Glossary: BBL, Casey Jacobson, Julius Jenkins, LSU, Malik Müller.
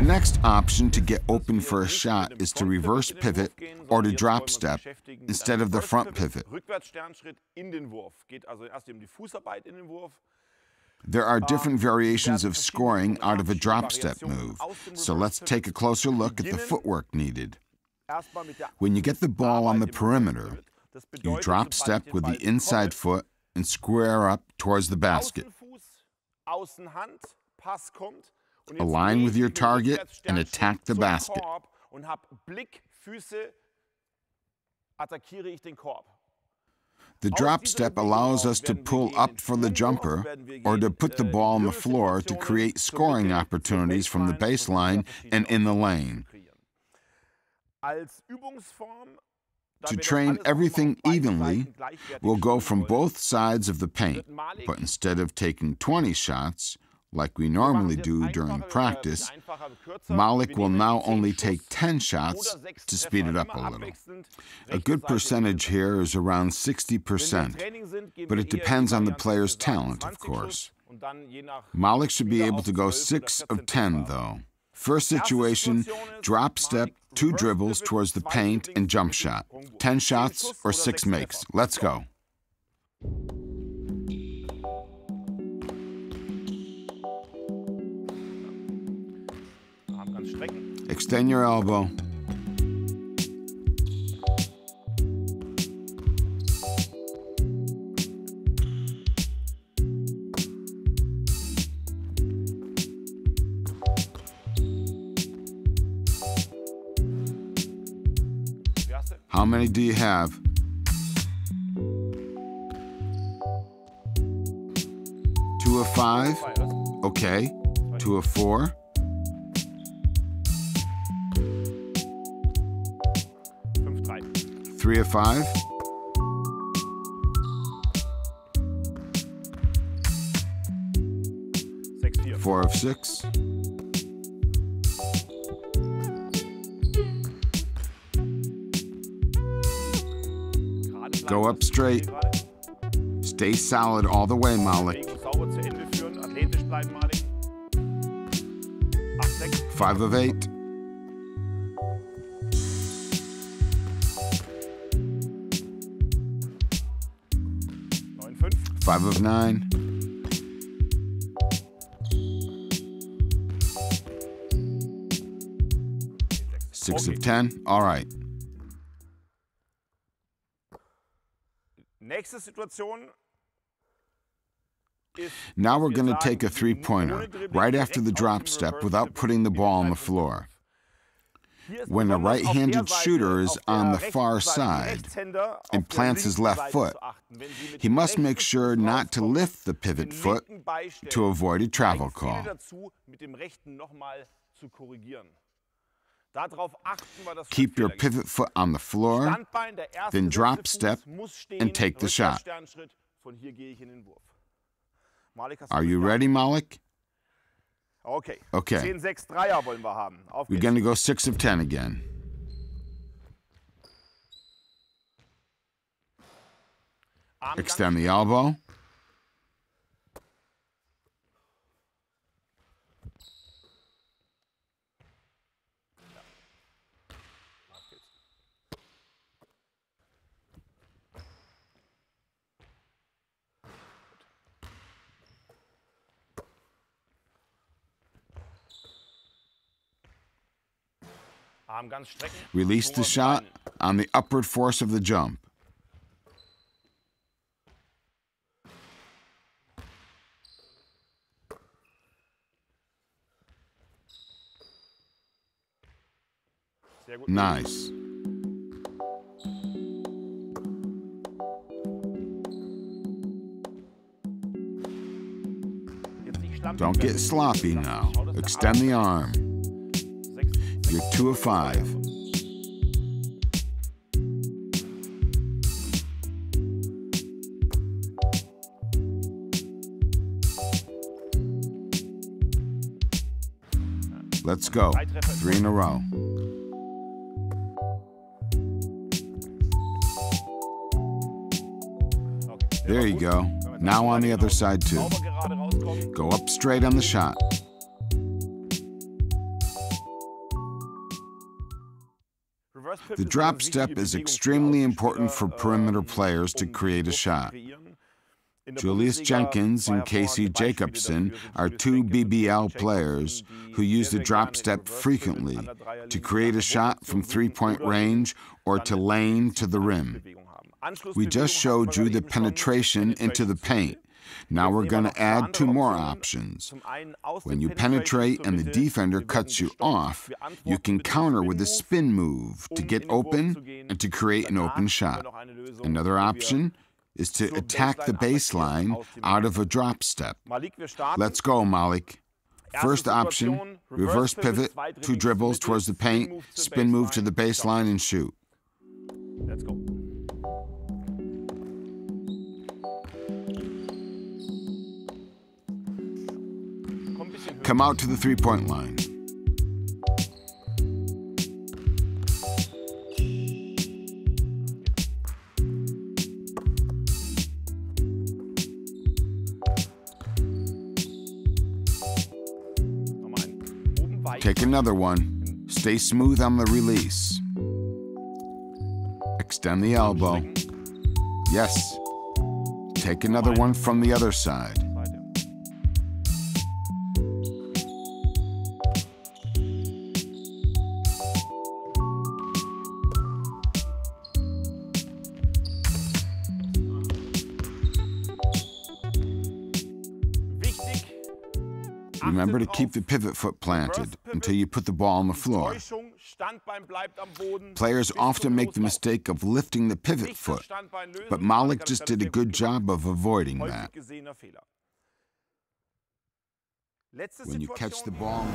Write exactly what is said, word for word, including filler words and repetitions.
The next option to get open for a shot is to reverse pivot or to drop step instead of the front pivot. There are different variations of scoring out of a drop step move, so let's take a closer look at the footwork needed. When you get the ball on the perimeter, you drop step with the inside foot and square up towards the basket. Align with your target and attack the basket. The drop step allows us to pull up for the jumper or to put the ball on the floor to create scoring opportunities from the baseline and in the lane. To train everything evenly, we'll go from both sides of the paint, but instead of taking twenty shots, like we normally do during practice, Malik will now only take ten shots to speed it up a little. A good percentage here is around sixty percent, but it depends on the player's talent, of course. Malik should be able to go six of ten, though. First situation, drop step, two dribbles towards the paint and jump shot. ten shots or six makes. Let's go. Extend your elbow. How many do you have? Two of five? Okay. Two of four? Three of five. Four of six. Go up straight. Stay solid all the way, Malik. Five of eight. Five of nine. Six okay. of ten. All right. Next situation. Now we're going to take a three-pointer right after the drop step without putting the ball on the floor. When a right-handed shooter is on the far side and plants his left foot, he must make sure not to lift the pivot foot to avoid a travel call. Keep your pivot foot on the floor, then drop step and take the shot. Are you ready, Malik? Okay. Okay. We're going to go six of ten again. Extend the elbow. Release the shot on the upward force of the jump. Nice. Don't get sloppy now. Extend the arm. You're two of five. Let's go. Three in a row. There you go. Now on the other side too. Go up straight on the shot. The drop step is extremely important for perimeter players to create a shot. Julius Jenkins and Casey Jacobson are two B B L players who use the drop step frequently to create a shot from three-point range or to lane to the rim. We just showed you the penetration into the paint. Now we're going to add two more options. When you penetrate and the defender cuts you off, you can counter with a spin move to get open and to create an open shot. Another option is to attack the baseline out of a drop step. Let's go, Malik. First option, reverse pivot, two dribbles towards the paint, spin move to the baseline and shoot. Let's go. Come out to the three-point line. Take another one. Stay smooth on the release. Extend the elbow. Yes. Take another one from the other side. Remember to keep the pivot foot planted until you put the ball on the floor. Players often make the mistake of lifting the pivot foot, but Malik just did a good job of avoiding that. When you catch the ball...